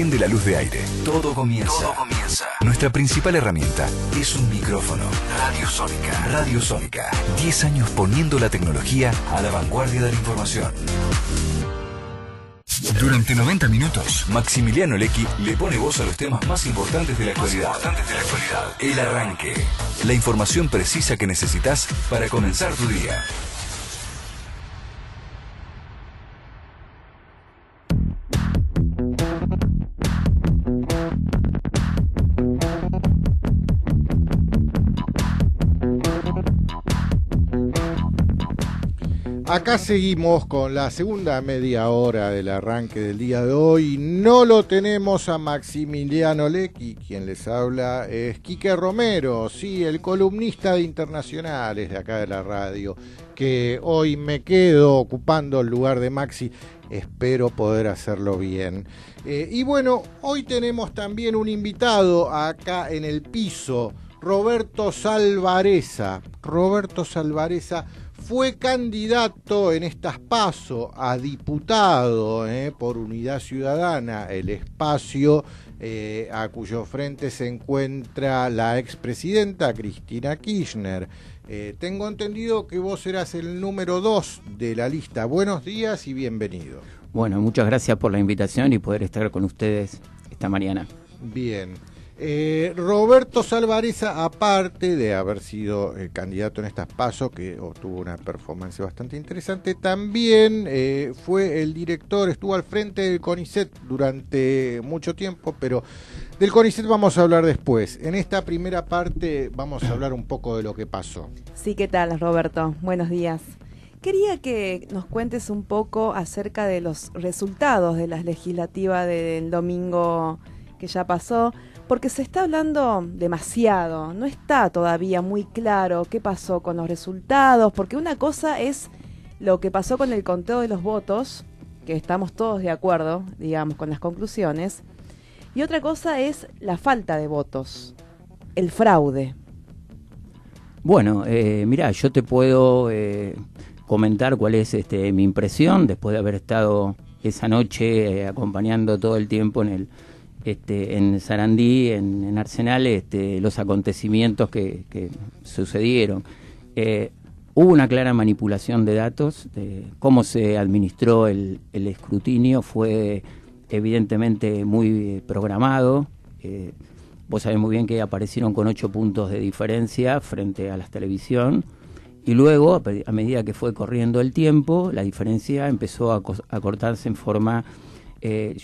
enciende la luz de aire. Todo comienza. Todo comienza. Nuestra principal herramienta es un micrófono. Radio Zónica. Radio Zónica. 10 años poniendo la tecnología a la vanguardia de la información. Durante 90 minutos, Maximiliano Lecky le pone voz a los temas más importantes de la actualidad. El Arranque. La información precisa que necesitas para comenzar tu día. Acá seguimos con la segunda media hora del arranque del día de hoy. No lo tenemos a Maximiliano Lecky, quien les habla es Quique Romero, sí, el columnista de Internacionales de acá de la radio, que hoy me quedo ocupando el lugar de Maxi. Espero poder hacerlo bien. Y bueno, hoy tenemos también un invitado acá en el piso, Roberto Salvarezza. Roberto Salvarezza fue candidato en estas PASO a diputado por Unidad Ciudadana, el espacio a cuyo frente se encuentra la expresidenta Cristina Kirchner. Tengo entendido que vos eras el número 2 de la lista. Buenos días y bienvenido. Bueno, muchas gracias por la invitación y poder estar con ustedes esta mañana. Bien. Roberto Salvarezza, aparte de haber sido candidato en estas PASO, que obtuvo una performance bastante interesante, también fue el director, estuvo al frente del CONICET durante mucho tiempo, pero del CONICET vamos a hablar después. En esta primera parte vamos a hablar un poco de lo que pasó. Sí, ¿qué tal, Roberto? Buenos días. Quería que nos cuentes un poco acerca de los resultados de las legislativas del domingo que ya pasó, porque se está hablando demasiado, no está todavía muy claro qué pasó con los resultados, porque una cosa es lo que pasó con el conteo de los votos, que estamos todos de acuerdo, digamos, con las conclusiones, y otra cosa es la falta de votos, el fraude. Bueno, mirá, yo te puedo comentar cuál es mi impresión, después de haber estado esa noche acompañando todo el tiempo en el... en Sarandí, en Arsenal, los acontecimientos que sucedieron. Hubo una clara manipulación de datos, cómo se administró el escrutinio fue evidentemente muy programado. Vos sabés muy bien que aparecieron con 8 puntos de diferencia frente a la televisión, y luego, a medida que fue corriendo el tiempo, la diferencia empezó a cortarse en forma...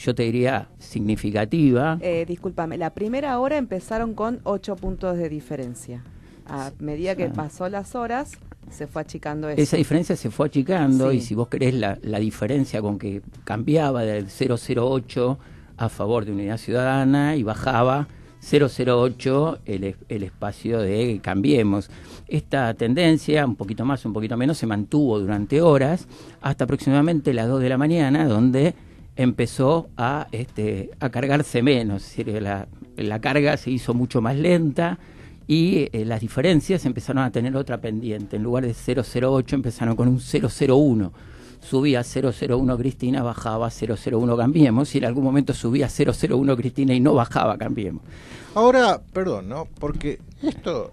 yo te diría significativa. Discúlpame, la primera hora empezaron con 8 puntos de diferencia. A medida que pasó las horas, se fue achicando eso. Esa diferencia se fue achicando, sí. Y si vos querés la diferencia con que cambiaba del 008 a favor de Unidad Ciudadana y bajaba 008 el espacio de Cambiemos. Esta tendencia, un poquito más, un poquito menos, se mantuvo durante horas hasta aproximadamente las 2 de la mañana, donde... empezó a cargarse menos, es decir, la carga se hizo mucho más lenta y las diferencias empezaron a tener otra pendiente. En lugar de 008 empezaron con un 001, subía 001 Cristina, bajaba 001 Cambiemos, y en algún momento subía 001 Cristina y no bajaba Cambiemos. Ahora, perdón, ¿no? Porque esto,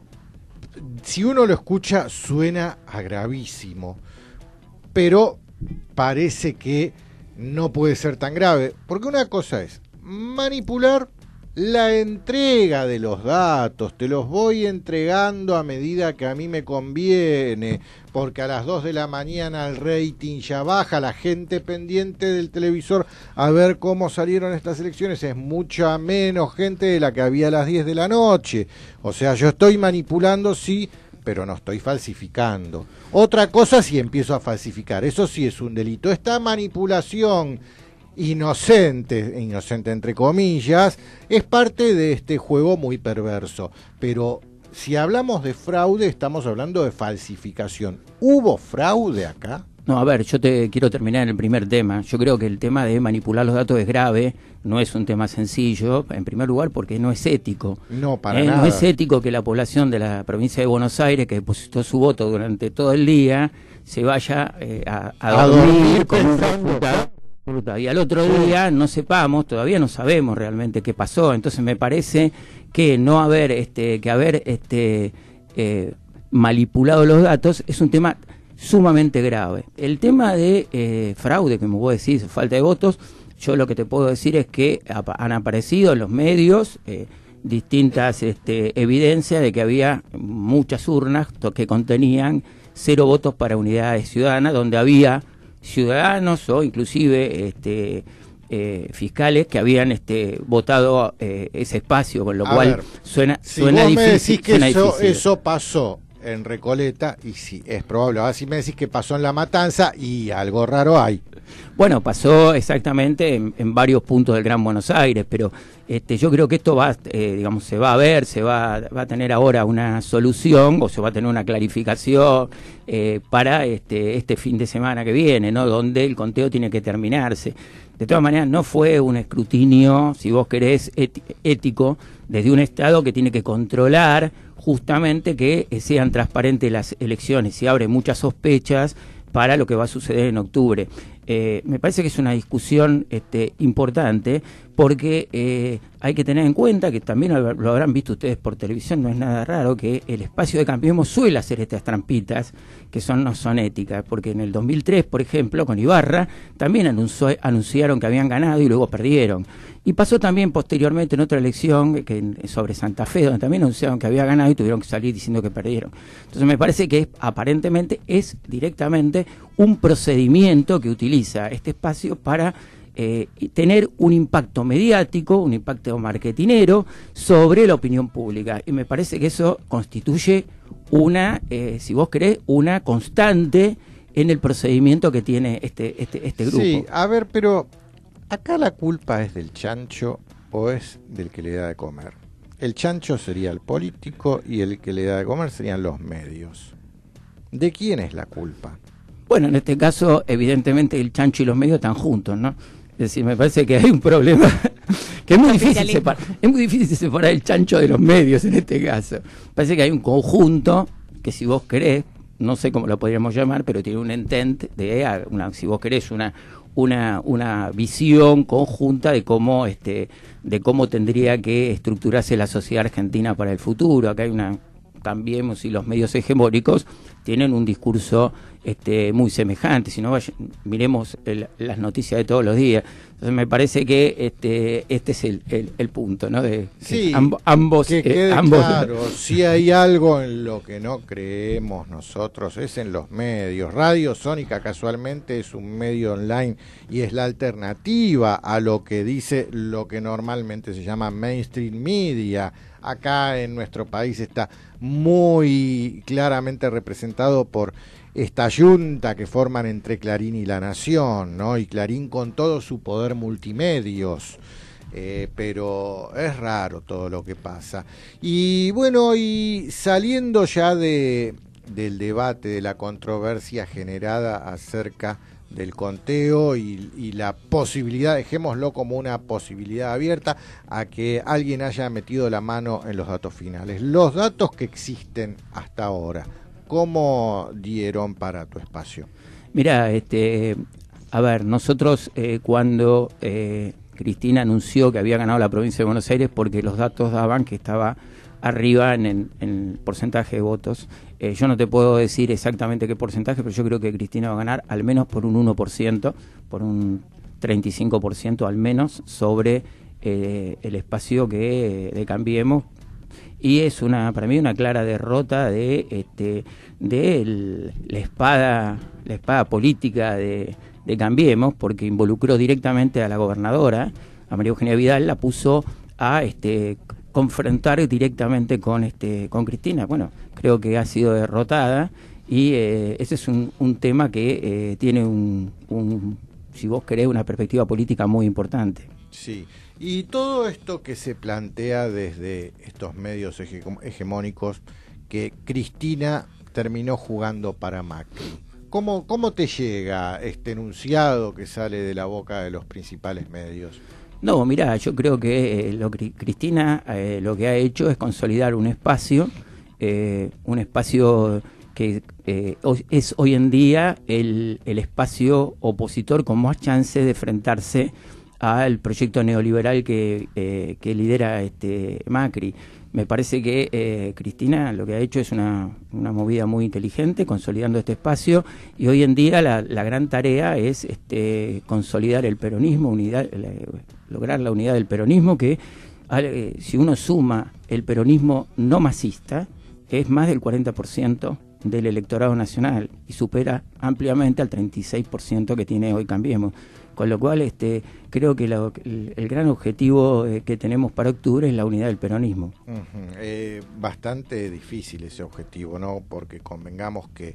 si uno lo escucha, suena a gravísimo, pero parece que no puede ser tan grave, porque una cosa es manipular la entrega de los datos, te los voy entregando a medida que a mí me conviene, porque a las 2 de la mañana el rating ya baja, la gente pendiente del televisor a ver cómo salieron estas elecciones es mucha menos gente de la que había a las 10 de la noche, o sea, yo estoy manipulando, sí, pero no estoy falsificando. Otra cosa si empiezo a falsificar, eso sí es un delito. Esta manipulación inocente entre comillas, es parte de este juego muy perverso. Pero si hablamos de fraude, estamos hablando de falsificación. ¿Hubo fraude acá? No, a ver, yo te quiero terminar el primer tema. Yo creo que el tema de manipular los datos es grave, no es un tema sencillo, en primer lugar porque no es ético. No, para nada. No es ético que la población de la provincia de Buenos Aires, que depositó su voto durante todo el día, se vaya a dormir con un resultado brutal. Y al otro día no sepamos, todavía no sabemos realmente qué pasó. Entonces me parece que no haber, manipulado los datos es un tema sumamente grave. El tema de fraude, como vos decís, falta de votos, yo lo que te puedo decir es que han aparecido en los medios distintas evidencias de que había muchas urnas que contenían 0 votos para Unidades Ciudadanas, donde había ciudadanos o inclusive fiscales que habían votado ese espacio, con lo cual suena difícil. Si vos me decís que eso pasó en Recoleta, y sí, es probable. Ahora, si me decís que pasó en La Matanza, y algo raro hay. Bueno, pasó exactamente en varios puntos del Gran Buenos Aires, pero yo creo que esto va, digamos, se va a ver, va a tener ahora una solución, o se va a tener una clarificación para este fin de semana que viene, ¿no? Donde el conteo tiene que terminarse. De todas maneras, no fue un escrutinio, si vos querés, ético, desde un Estado que tiene que controlar justamente que sean transparentes las elecciones, y abre muchas sospechas para lo que va a suceder en octubre. Me parece que es una discusión importante, porque hay que tener en cuenta, que también lo habrán visto ustedes por televisión, no es nada raro, que el espacio de Cambiemos suele hacer estas trampitas, que no son éticas, porque en el 2003, por ejemplo, con Ibarra, también anunciaron que habían ganado y luego perdieron. Y pasó también posteriormente en otra elección sobre Santa Fe, donde también anunciaron que había ganado y tuvieron que salir diciendo que perdieron. Entonces me parece que aparentemente es directamente un procedimiento que utiliza este espacio para tener un impacto mediático, un impacto marketinero sobre la opinión pública. Y me parece que eso constituye una, si vos querés, una constante en el procedimiento que tiene este grupo. Sí, a ver, pero ¿acá la culpa es del chancho o es del que le da de comer? El chancho sería el político y el que le da de comer serían los medios. ¿De quién es la culpa? Bueno, en este caso, evidentemente, el chancho y los medios están juntos, ¿no? Es decir, me parece que hay un problema que es muy difícil separar el chancho de los medios en este caso. Parece que hay un conjunto que, si vos querés, no sé cómo lo podríamos llamar, pero tiene un intent de, si vos querés, una visión conjunta de cómo tendría que estructurarse la sociedad argentina para el futuro. Acá hay también, si los medios hegemónicos tienen un discurso muy semejante, si no miremos las noticias de todos los días. Entonces me parece que este es el punto, ¿no? Sí, ambos. Claro, si hay algo en lo que no creemos nosotros es en los medios. Radio Zónica casualmente es un medio online y es la alternativa a lo que dice lo que normalmente se llama mainstream media. Acá en nuestro país está muy claramente representado por esta yunta que forman entre Clarín y La Nación, ¿no? Y Clarín con todo su poder multimedios, pero es raro todo lo que pasa. Y bueno, y saliendo ya del debate, de la controversia generada acerca del conteo y la posibilidad, dejémoslo como una posibilidad abierta, a que alguien haya metido la mano en los datos finales. Los datos que existen hasta ahora, ¿cómo dieron para tu espacio? Mirá, a ver, nosotros cuando Cristina anunció que había ganado la provincia de Buenos Aires, porque los datos daban que estaba arriba en el porcentaje de votos. Yo no te puedo decir exactamente qué porcentaje, pero yo creo que Cristina va a ganar al menos por un 1%, por un 35% al menos, sobre el espacio que Cambiemos. Y es para mí una clara derrota de la espada política de Cambiemos, porque involucró directamente a la gobernadora, a María Eugenia Vidal, la puso a confrontar directamente con Cristina. Bueno, creo que ha sido derrotada, y ese es un tema que tiene si vos querés, una perspectiva política muy importante. Sí, y todo esto que se plantea desde estos medios hegemónicos, que Cristina terminó jugando para Macri. ¿Cómo te llega este enunciado que sale de la boca de los principales medios? No, mirá, yo creo que Cristina lo que ha hecho es consolidar un espacio que es hoy en día el espacio opositor con más chances de enfrentarse al proyecto neoliberal que lidera Macri. Me parece que Cristina lo que ha hecho es una movida muy inteligente, consolidando este espacio, y hoy en día la gran tarea es consolidar el peronismo, lograr la unidad del peronismo, que si uno suma el peronismo no masista, es más del 40% del electorado nacional y supera ampliamente al 36% que tiene hoy Cambiemos. Con lo cual creo que el gran objetivo que tenemos para octubre es la unidad del peronismo. Bastante difícil ese objetivo, ¿no? Porque convengamos que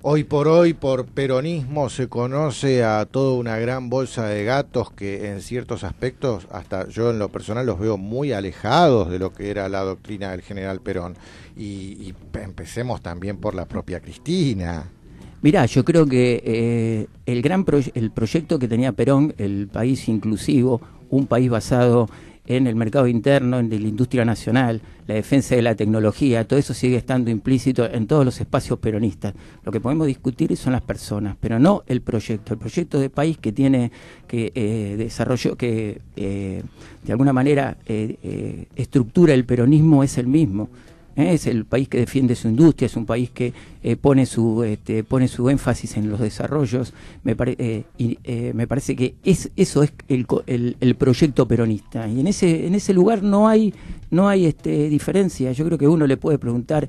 hoy por peronismo se conoce a toda una gran bolsa de gatos que en ciertos aspectos, hasta yo en lo personal los veo muy alejados de lo que era la doctrina del general Perón. Y empecemos también por la propia Cristina. Mirá, yo creo que el proyecto que tenía Perón, el país inclusivo, un país basado en el mercado interno, en la industria nacional, la defensa de la tecnología, todo eso sigue estando implícito en todos los espacios peronistas. Lo que podemos discutir son las personas, pero no el proyecto. El proyecto de país que tiene, que desarrolló, que de alguna manera estructura el peronismo es el mismo. Es el país que defiende su industria, es un país que pone su énfasis en los desarrollos. Me parece que eso es el proyecto peronista. Y en ese lugar no hay diferencia. Yo creo que uno le puede preguntar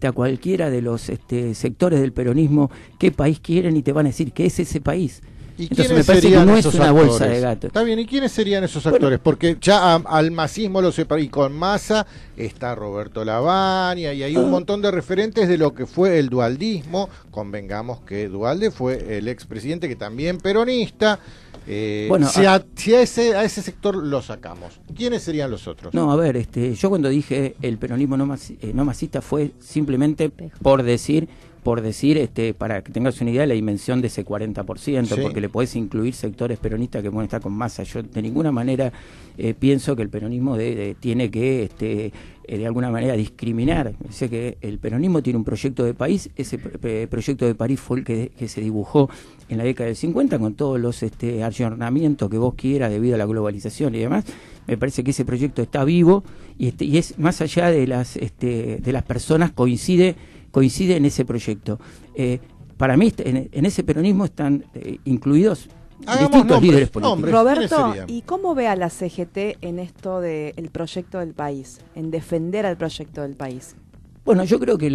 a cualquiera de los sectores del peronismo qué país quieren y te van a decir que es ese país. ¿Y entonces me parece que no es una bolsa de gatos. Está bien, ¿y quiénes serían esos actores? Porque ya al masismo lo separa, y con masa está Roberto Lavagna, y hay un montón de referentes de lo que fue el dualdismo. Convengamos que Dualde fue el expresidente, que también peronista. Bueno, si a ese sector lo sacamos, ¿quiénes serían los otros? No, a ver, yo cuando dije el peronismo no masista fue simplemente por decir, para que tengas una idea de la dimensión de ese 40%, sí, porque le podés incluir sectores peronistas que pueden estar con masa. Yo de ninguna manera pienso que el peronismo tiene que, de alguna manera, discriminar. Sé que el peronismo tiene un proyecto de país, ese proyecto de París fue el que se dibujó en la década del 50, con todos los ayornamientos que vos quieras debido a la globalización y demás. Me parece que ese proyecto está vivo y es más allá de las personas, coincide en ese proyecto. Para mí, en ese peronismo están incluidos distintos líderes políticos. Roberto, ¿y cómo ve a la CGT en esto del proyecto del país, en defender al proyecto del país? Bueno, yo creo que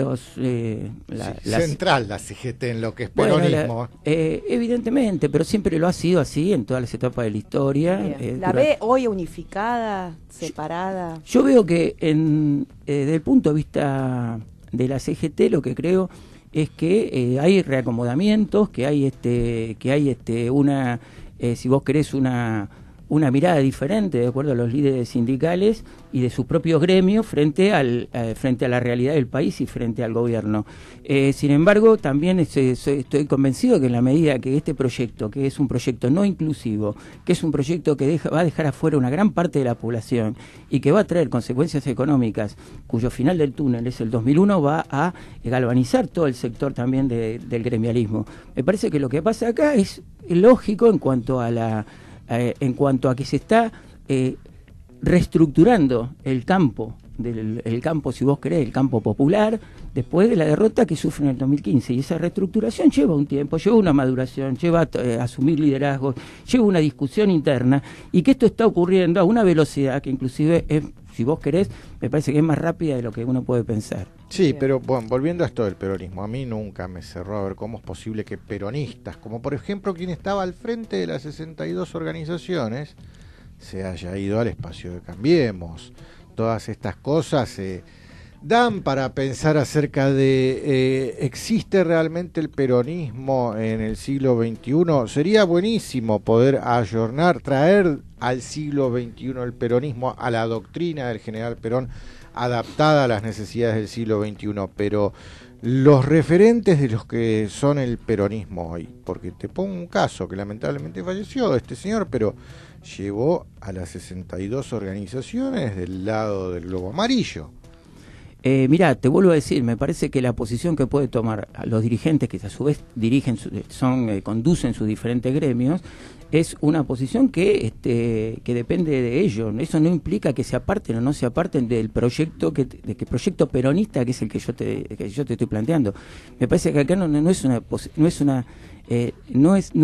central la CGT en lo que es peronismo. Bueno, evidentemente, pero siempre lo ha sido así en todas las etapas de la historia. ¿La ve hoy unificada, separada? Yo veo que desde el punto de vista de la CGT, lo que creo es que hay reacomodamientos, que hay si vos querés, una mirada diferente de acuerdo a los líderes sindicales y de sus propios gremios frente a la realidad del país y frente al gobierno. Sin embargo, también estoy convencido que en la medida que este proyecto, que es un proyecto no inclusivo, que es un proyecto que va a dejar afuera una gran parte de la población y que va a traer consecuencias económicas, cuyo final del túnel es el 2001, va a galvanizar todo el sector también del gremialismo. Me parece que lo que pasa acá es lógico en cuanto a que se está reestructurando el campo, si vos querés, el campo popular, después de la derrota que sufre en el 2015. Y esa reestructuración lleva un tiempo, lleva una maduración, lleva a asumir liderazgos, lleva una discusión interna, y que esto está ocurriendo a una velocidad que inclusive es, si vos querés, me parece que es más rápida de lo que uno puede pensar. Sí, pero bueno, volviendo a esto del peronismo, a mí nunca me cerró a ver cómo es posible que peronistas, como por ejemplo quien estaba al frente de las 62 organizaciones, se haya ido al espacio de Cambiemos. Todas estas cosas dan para pensar acerca de ¿existe realmente el peronismo en el siglo XXI? Sería buenísimo poder traer al siglo XXI el peronismo, a la doctrina del general Perón, adaptada a las necesidades del siglo XXI, pero los referentes de los que son el peronismo hoy, porque te pongo un caso que lamentablemente falleció este señor, pero llevó a las 62 organizaciones del lado del globo amarillo. Mirá, te vuelvo a decir, me parece que la posición que puede tomar a los dirigentes, que a su vez dirigen, conducen sus diferentes gremios, es una posición que depende de ellos. Eso no implica que se aparten o no se aparten del proyecto proyecto peronista, que es el que yo te estoy planteando. Me parece que acá no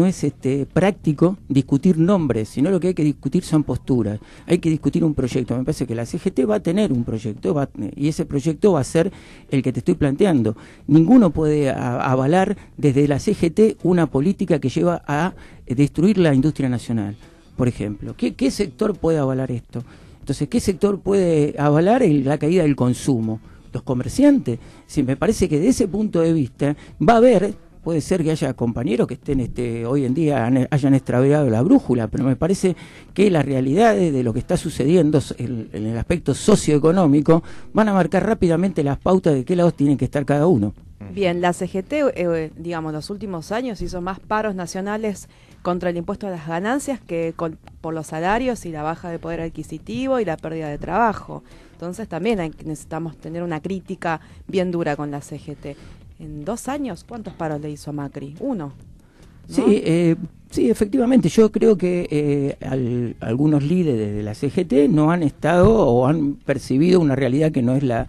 es práctico discutir nombres, sino lo que hay que discutir son posturas. Hay que discutir un proyecto. Me parece que la CGT va a tener un proyecto y ese proyecto va a ser el que te estoy planteando. Ninguno puede avalar desde la CGT una política que lleva a destruir la industria nacional, por ejemplo. ¿Qué sector puede avalar esto? Entonces, ¿qué sector puede avalar la caída del consumo? Los comerciantes. Sí, me parece que desde ese punto de vista va a haber... Puede ser que haya compañeros que estén hoy en día hayan extraviado la brújula, pero me parece que las realidades de lo que está sucediendo en el aspecto socioeconómico van a marcar rápidamente las pautas de qué lados tienen que estar cada uno. Bien, la CGT, digamos, los últimos años hizo más paros nacionales contra el impuesto a las ganancias que por los salarios y la baja de poder adquisitivo y la pérdida de trabajo. Entonces también necesitamos tener una crítica bien dura con la CGT. En 2 años, ¿cuántos paros le hizo a Macri? 1. ¿No? Sí, efectivamente. Yo creo que algunos líderes de la CGT no han estado o han percibido una realidad que no es la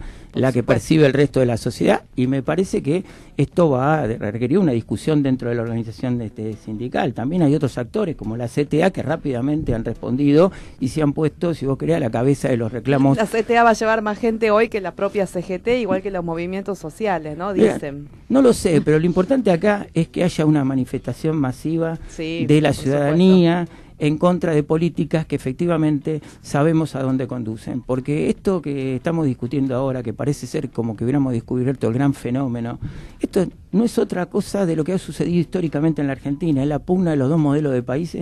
que percibe el resto de la sociedad, y me parece que esto va a requerir una discusión dentro de la organización sindical. También hay otros actores como la CTA que rápidamente han respondido y se han puesto, si vos querés, a la cabeza de los reclamos. La CTA va a llevar más gente hoy que la propia CGT, igual que los movimientos sociales, ¿no? Dicen. Mira, no lo sé, pero lo importante acá es que haya una manifestación masiva, sí, de la ciudadanía, en contra de políticas que efectivamente sabemos a dónde conducen. Porque esto que estamos discutiendo ahora, que parece ser como que hubiéramos descubierto el gran fenómeno, esto no es otra cosa de lo que ha sucedido históricamente en la Argentina, es la pugna de los dos modelos de país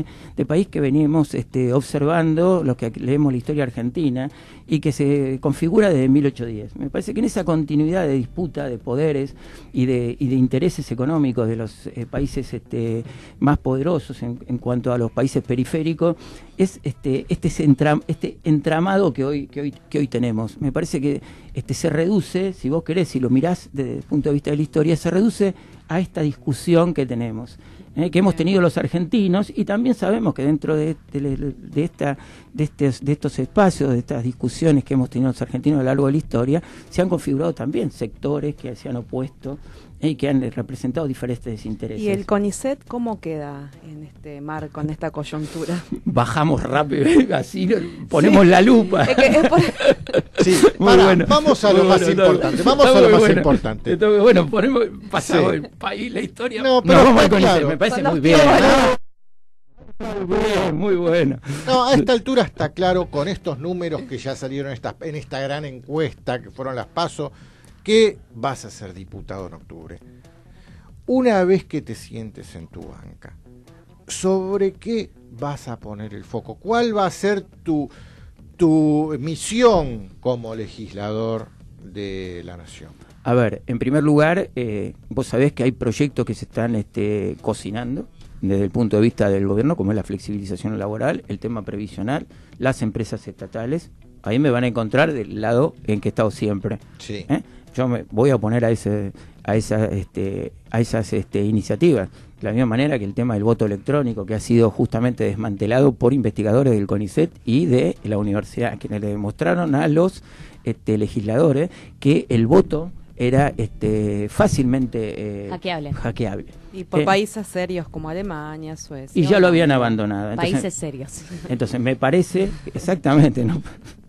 que venimos observando, los que leemos la historia argentina, y que se configura desde 1810. Me parece que en esa continuidad de disputa de poderes y de intereses económicos de los países más poderosos en cuanto a los países periféricos, es este entramado que hoy tenemos. Me parece que se reduce, si vos querés, si lo mirás desde el punto de vista de la historia, se reduce a esta discusión que tenemos, que hemos tenido los argentinos, y también sabemos que dentro de estos espacios, de estas discusiones que hemos tenido los argentinos a lo largo de la historia, se han configurado también sectores que se han opuesto y que han representado diferentes intereses. ¿Y el CONICET cómo queda en este marco, en esta coyuntura? Bajamos rápido, así ponemos la lupa. Es que es por... Sí, bueno, vamos a lo más importante. Vamos a lo más importante. Entonces, bueno, ponemos pasado el país, la historia. No, pero vamos al CONICET, me parece muy bien. Muy bueno. No, a esta altura está claro, con estos números que ya salieron en esta gran encuesta, que fueron las PASO, que vas a ser diputado en octubre. Una vez que te sientes en tu banca, ¿sobre qué vas a poner el foco? ¿Cuál va a ser tu misión como legislador de la Nación? A ver, en primer lugar, vos sabés que hay proyectos que se están cocinando desde el punto de vista del gobierno, como es la flexibilización laboral, el tema previsional, las empresas estatales. Ahí me van a encontrar del lado en que he estado siempre. Sí. Yo me voy a poner a esas iniciativas, de la misma manera que el tema del voto electrónico, que ha sido justamente desmantelado por investigadores del CONICET y de la universidad, quienes le demostraron a los legisladores que el voto era fácilmente hackeable. Y por países serios como Alemania, Suecia. Y ya lo habían abandonado. Entonces, países serios. Entonces me parece, exactamente, ¿no?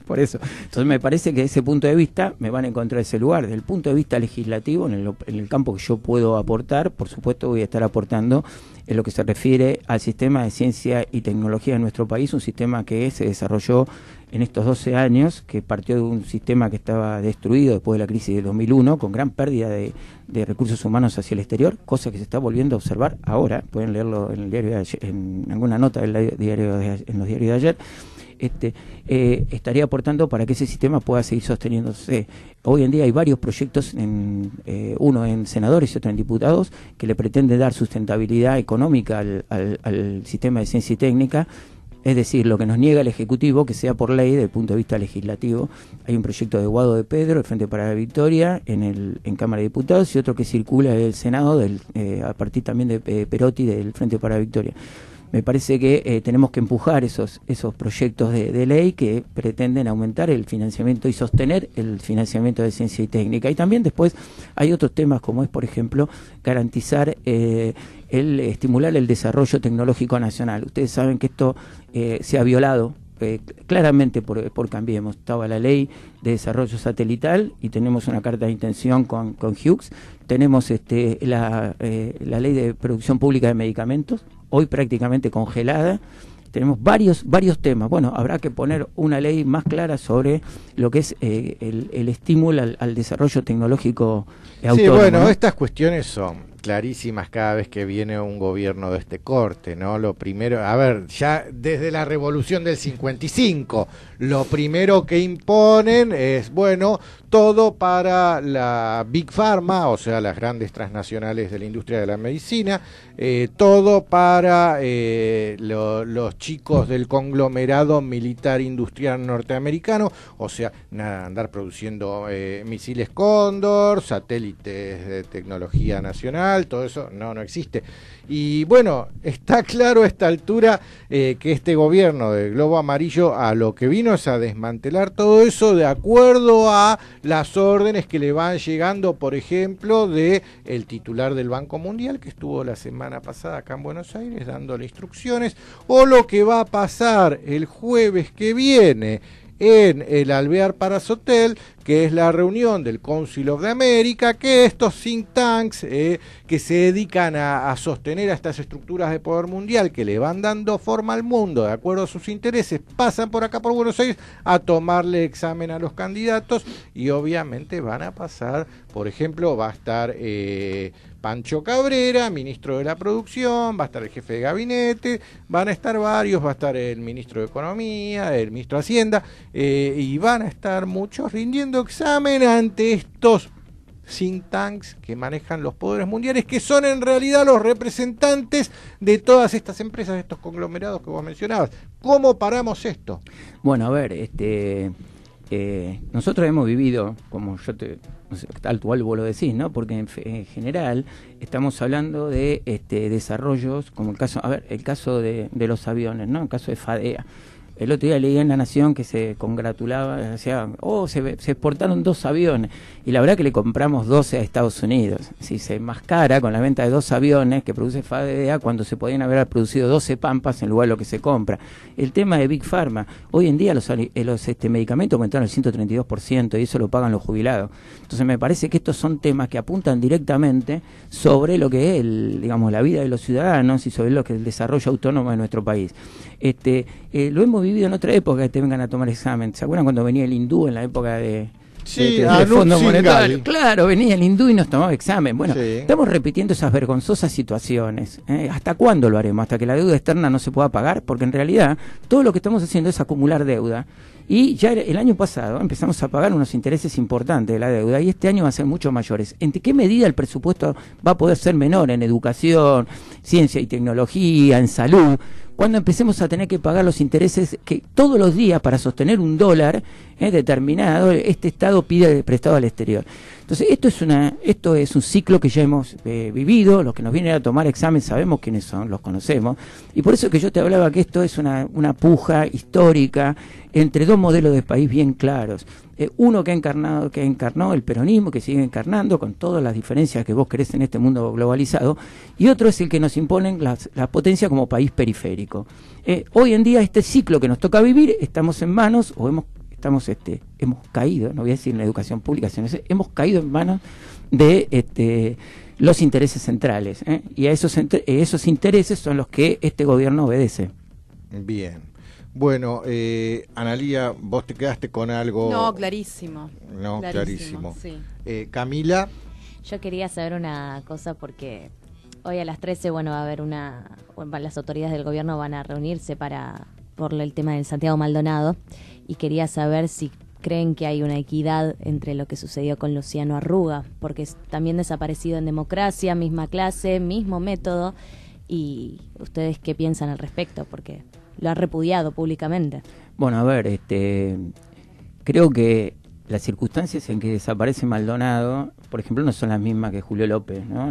Por eso. Entonces me parece que desde ese punto de vista me van a encontrar ese lugar. Desde el punto de vista legislativo, en el campo que yo puedo aportar, por supuesto voy a estar aportando en lo que se refiere al sistema de ciencia y tecnología de nuestro país, un sistema que se desarrolló en estos 12 años, que partió de un sistema que estaba destruido después de la crisis del 2001, con gran pérdida de recursos humanos hacia el exterior, cosa que se está volviendo a observar ahora. Pueden leerlo en el diario de ayer, en alguna nota en los diarios de ayer. Estaría aportando para que ese sistema pueda seguir sosteniéndose. Hoy en día hay varios proyectos, uno en senadores y otro en diputados, que le pretende dar sustentabilidad económica al sistema de ciencia y técnica, Es decir, lo que nos niega el Ejecutivo, que sea por ley, desde el punto de vista legislativo, hay un proyecto de Eduardo de Pedro, el Frente para la Victoria, en Cámara de Diputados, y otro que circula en el Senado, a partir también de Perotti, del Frente para la Victoria. Me parece que tenemos que empujar esos proyectos de ley que pretenden aumentar el financiamiento y sostener el financiamiento de ciencia y técnica. Y también después hay otros temas como es, por ejemplo, garantizar estimular el desarrollo tecnológico nacional. Ustedes saben que esto se ha violado claramente por Cambiemos. Estaba la ley de desarrollo satelital y tenemos una carta de intención con Hughes. Tenemos la ley de producción pública de medicamentos, hoy prácticamente congelada. Tenemos varios temas. Bueno, habrá que poner una ley más clara sobre lo que es el estímulo al desarrollo tecnológico autónomo. Sí, bueno, ¿no? Estas cuestiones son clarísimas cada vez que viene un gobierno de este corte, ¿no? Lo primero, a ver, ya desde la revolución del 55, lo primero que imponen es, bueno, todo para la Big Pharma, o sea, las grandes transnacionales de la industria de la medicina, todo para los chicos del conglomerado militar industrial norteamericano, o sea, nada, andar produciendo misiles Cóndor, satélites de tecnología nacional. Todo eso no existe. Y bueno, está claro a esta altura que este gobierno del globo amarillo a lo que vino es a desmantelar todo eso de acuerdo a las órdenes que le van llegando, por ejemplo, de el titular del Banco Mundial, que estuvo la semana pasada acá en Buenos Aires dándole instrucciones, o lo que va a pasar el jueves que viene en el Alvear Plaza Hotel, que es la reunión del Council of America, que estos think tanks que se dedican a sostener a estas estructuras de poder mundial que le van dando forma al mundo de acuerdo a sus intereses, pasan por acá por Buenos Aires a tomarle examen a los candidatos y obviamente van a pasar, por ejemplo, va a estar Pancho Cabrera, ministro de la producción, va a estar el jefe de gabinete, van a estar varios, va a estar el ministro de Economía, el ministro de Hacienda, y van a estar muchos rindiendo examen ante estos think tanks que manejan los poderes mundiales, que son en realidad los representantes de todas estas empresas, de estos conglomerados que vos mencionabas. ¿Cómo paramos esto? Bueno, a ver, nosotros hemos vivido, como no sé, tal cual vos lo decís, ¿no? Porque en general estamos hablando de desarrollos, como el caso de los aviones, ¿no? El caso de FADEA. El otro día leí en La Nación que se congratulaba, decía, se exportaron 2 aviones. Y la verdad que le compramos 12 a Estados Unidos. Si se enmascara con la venta de 2 aviones que produce FADEA cuando se podían haber producido 12 pampas en lugar de lo que se compra. El tema de Big Pharma. Hoy en día los medicamentos aumentaron el 132% y eso lo pagan los jubilados. Entonces me parece que estos son temas que apuntan directamente sobre lo que es la vida de los ciudadanos y sobre lo que es el desarrollo autónomo de nuestro país. Lo hemos vivido en otra época que te vengan a tomar examen. ¿Se acuerdan cuando venía el hindú en la época de del Fondo Monetario? Claro, venía el hindú y nos tomaba examen. Bueno, sí. Estamos repitiendo esas vergonzosas situaciones. ¿Hasta cuándo lo haremos? ¿Hasta que la deuda externa no se pueda pagar? Porque en realidad todo lo que estamos haciendo es acumular deuda. Y ya el año pasado empezamos a pagar unos intereses importantes de la deuda y este año va a ser mucho mayores. ¿En qué medida el presupuesto va a poder ser menor en educación, ciencia y tecnología, en salud? Cuando empecemos a tener que pagar los intereses que todos los días para sostener un dólar determinado, este Estado pide prestado al exterior. Entonces, esto es un ciclo que ya hemos vivido, los que nos vienen a tomar examen sabemos quiénes son, los conocemos, y por eso que yo te hablaba que esto es una puja histórica entre 2 modelos de país bien claros. Uno que encarnó el peronismo, que sigue encarnando con todas las diferencias que vos querés en este mundo globalizado, y otro es el que nos imponen las potencias como país periférico. Hoy en día este ciclo que nos toca vivir, estamos en manos, o hemos caído, no voy a decir en la educación pública, sino hemos caído en manos de los intereses centrales, y a esos intereses son los que este gobierno obedece. Bien. Bueno, Analía, vos te quedaste con algo... No, clarísimo. No, clarísimo. Sí. Camila. Yo quería saber una cosa porque hoy a las 13, bueno, va a haber las autoridades del gobierno van a reunirse por el tema del Santiago Maldonado y quería saber si creen que hay una equidad entre lo que sucedió con Luciano Arruga, porque es también desaparecido en democracia, misma clase, mismo método, y ustedes qué piensan al respecto, porque... lo ha repudiado públicamente. Bueno, a ver, creo que las circunstancias en que desaparece Maldonado, por ejemplo, no son las mismas que Julio López, ¿no?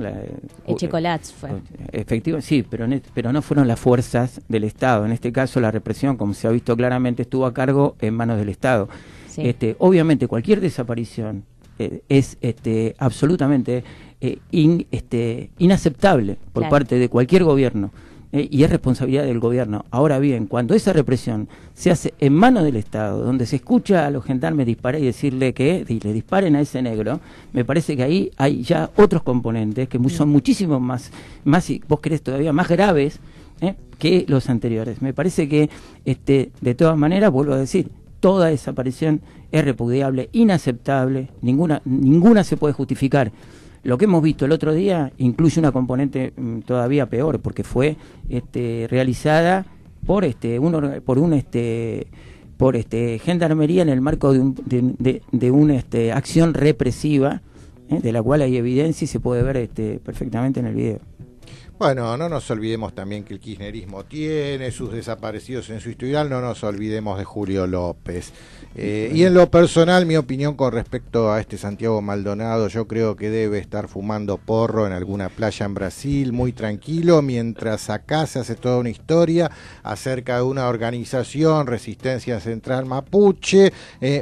Echecolats fue. Efectivo, sí, pero no fueron las fuerzas del Estado. En este caso, la represión, como se ha visto claramente, estuvo a cargo en manos del Estado. Sí. Obviamente, cualquier desaparición es absolutamente inaceptable por claro. parte de cualquier gobierno. Y es responsabilidad del gobierno. Ahora bien, cuando esa represión se hace en manos del Estado, donde se escucha a los gendarmes disparar y decirle que le disparen a ese negro, me parece que ahí hay ya otros componentes que son muchísimo más si vos querés todavía más graves que los anteriores. Me parece que, de todas maneras, vuelvo a decir, toda desaparición es repudiable, inaceptable, ninguna se puede justificar. Lo que hemos visto el otro día incluye una componente todavía peor, porque fue realizada por gendarmería en el marco de una acción represiva, de la cual hay evidencia y se puede ver perfectamente en el video. Bueno, no nos olvidemos también que el kirchnerismo tiene sus desaparecidos en su historial, no nos olvidemos de Julio López. Y en lo personal, mi opinión con respecto a Santiago Maldonado, yo creo que debe estar fumando porro en alguna playa en Brasil, muy tranquilo, mientras acá se hace toda una historia acerca de una organización, Resistencia Central Mapuche,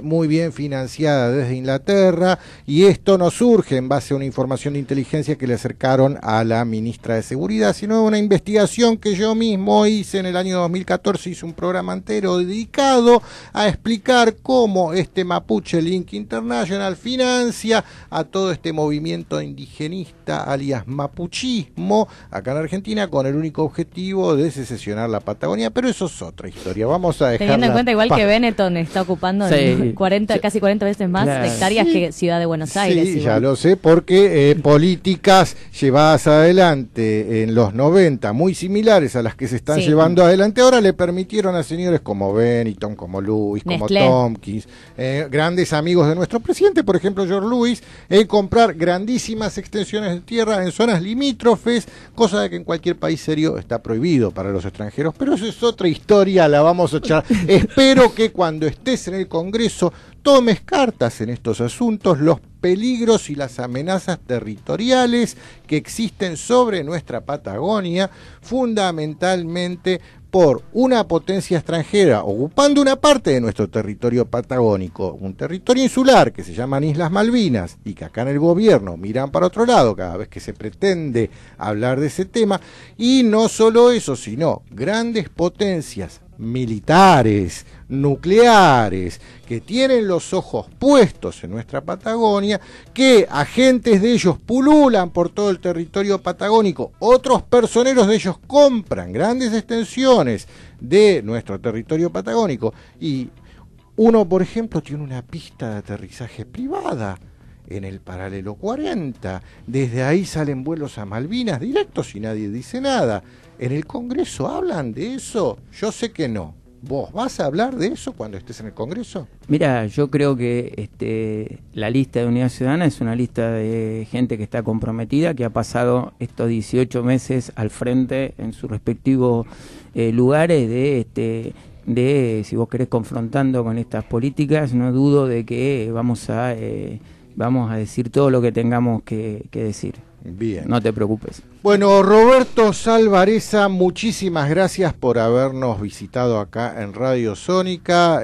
muy bien financiada desde Inglaterra, y esto no surge en base a una información de inteligencia que le acercaron a la ministra de Seguridad, sino una investigación que yo mismo hice en el año 2014, hice un programa entero dedicado a explicar cómo Mapuche Link International financia a todo movimiento indigenista, alias mapuchismo, acá en Argentina, con el único objetivo de secesionar la Patagonia, pero eso es otra historia, vamos a dejarla. Teniendo en cuenta igual que Benetton está ocupando sí, casi 40 veces más claro. hectáreas sí, que Ciudad de Buenos Aires. Sí, ya lo sé, porque políticas llevadas adelante en los 90, muy similares a las que se están sí. llevando adelante ahora, le permitieron a señores como Benetton, como Lewis, como Tomkins, grandes amigos de nuestro presidente, por ejemplo George Lewis, comprar grandísimas extensiones de tierra en zonas limítrofes, cosa de que en cualquier país serio está prohibido para los extranjeros, pero eso es otra historia, la vamos a echar. Espero que cuando estés en el Congreso tomes cartas en estos asuntos, los peligros y las amenazas territoriales que existen sobre nuestra Patagonia, fundamentalmente por una potencia extranjera ocupando una parte de nuestro territorio patagónico, un territorio insular que se llaman Islas Malvinas, y que acá en el gobierno miran para otro lado cada vez que se pretende hablar de ese tema, y no solo eso, sino grandes potencias militares, nucleares, que tienen los ojos puestos en nuestra Patagonia, que agentes de ellos pululan por todo el territorio patagónico, otros personeros de ellos compran grandes extensiones de nuestro territorio patagónico, y uno, por ejemplo, tiene una pista de aterrizaje privada en el paralelo 40, desde ahí salen vuelos a Malvinas directos y nadie dice nada. ¿En el Congreso hablan de eso? Yo sé que no. ¿Vos vas a hablar de eso cuando estés en el Congreso? Mira, yo creo que la lista de Unidad Ciudadana es una lista de gente que está comprometida, que ha pasado estos 18 meses al frente en sus respectivos lugares si vos querés, confrontando con estas políticas. No dudo de que vamos a decir todo lo que tengamos que decir. Bien. No te preocupes. Bueno, Roberto Salvarezza, muchísimas gracias por habernos visitado acá en Radio Zónica.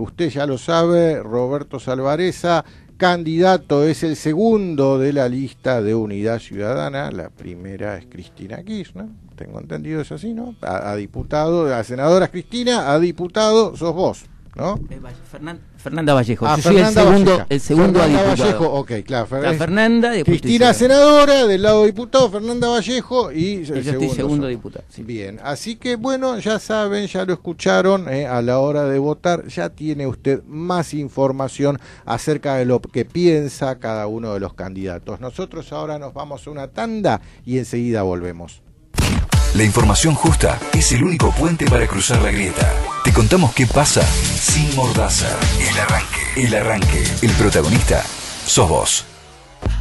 Usted ya lo sabe, Roberto Salvarezza, candidato, es el segundo de la lista de Unidad Ciudadana. La primera es Cristina Kirchner, tengo entendido, es así, ¿no? A diputado, a senadora Cristina, a diputado sos vos, ¿no? Fernanda Vallejo. Ah, Yo soy el segundo a diputado. Vallejo, okay, claro. Fernanda, Cristina senadora, del lado diputado, Fernanda Vallejo y yo estoy segundo diputado. Sí. Bien, así que bueno, ya saben, ya lo escucharon, a la hora de votar ya tiene usted más información acerca de lo que piensa cada uno de los candidatos. Nosotros ahora nos vamos a una tanda y enseguida volvemos. La información justa es el único puente para cruzar la grieta. Te contamos qué pasa sin mordaza. El arranque. El protagonista sos vos.